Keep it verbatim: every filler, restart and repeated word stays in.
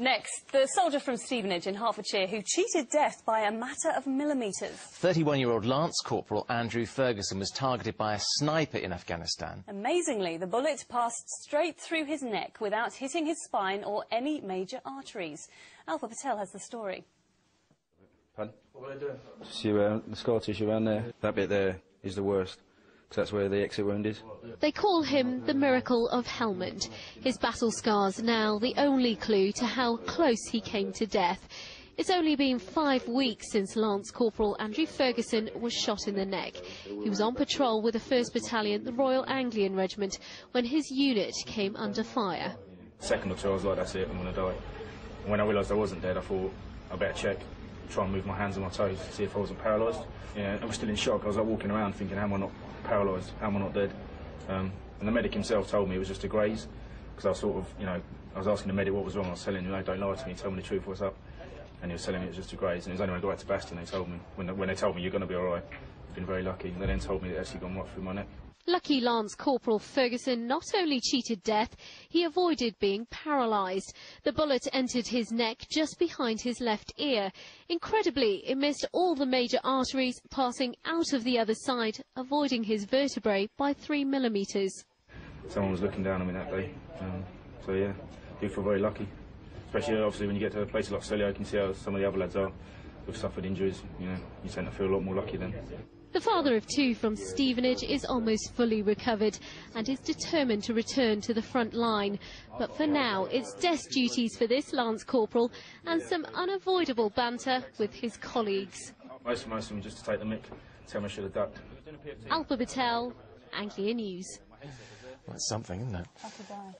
Next, the soldier from Stevenage in Hertfordshire who cheated death by a matter of millimetres. thirty-one-year-old Lance Corporal Andrew Ferguson was targeted by a sniper in Afghanistan. Amazingly, the bullet passed straight through his neck without hitting his spine or any major arteries. Alpha Patel has the story. Pardon? What were they doing? She ran, the Scottish, she ran there. That bit there is the worst. That's where the exit wound is. They call him the miracle of Helmand. His battle scars now the only clue to how close he came to death. It's only been five weeks since Lance Corporal Andrew Ferguson was shot in the neck. He was on patrol with the first Battalion, the Royal Anglian Regiment, when his unit came under fire. Second or two, I was like, that's it, I'm going to die. And when I realised I wasn't dead, I thought, I better check. Try and move my hands and my toes to see if I wasn't paralysed. Yeah, I was still in shock. I was like walking around thinking, how am I not paralysed? How am I not dead? Um, and the medic himself told me it was just a graze, because I was sort of, you know, I was asking the medic what was wrong. I was telling him, no, don't lie to me, tell me the truth, what's up? And he was telling me it was just a graze. And it was only when I got out to Bastion they told me, when, when they told me, you're going to be all right. I've been very lucky. And they then told me it actually gone right through my neck. Lucky Lance Corporal Ferguson not only cheated death, he avoided being paralysed. The bullet entered his neck just behind his left ear. Incredibly, it missed all the major arteries, passing out of the other side, avoiding his vertebrae by three millimetres. Someone was looking down on me that day. Um, so, yeah, I do feel very lucky. Especially, obviously, when you get to a place like Selly Oak, you can see how some of the other lads are who've suffered injuries. You know, you tend to feel a lot more lucky then. The father of two from Stevenage is almost fully recovered and is determined to return to the front line. But for now, it's desk duties for this Lance Corporal and some unavoidable banter with his colleagues. Most of, most of them just to take the mick, tell me I should have ducked. Alpha Battelle, Anglia News. That's something, isn't it?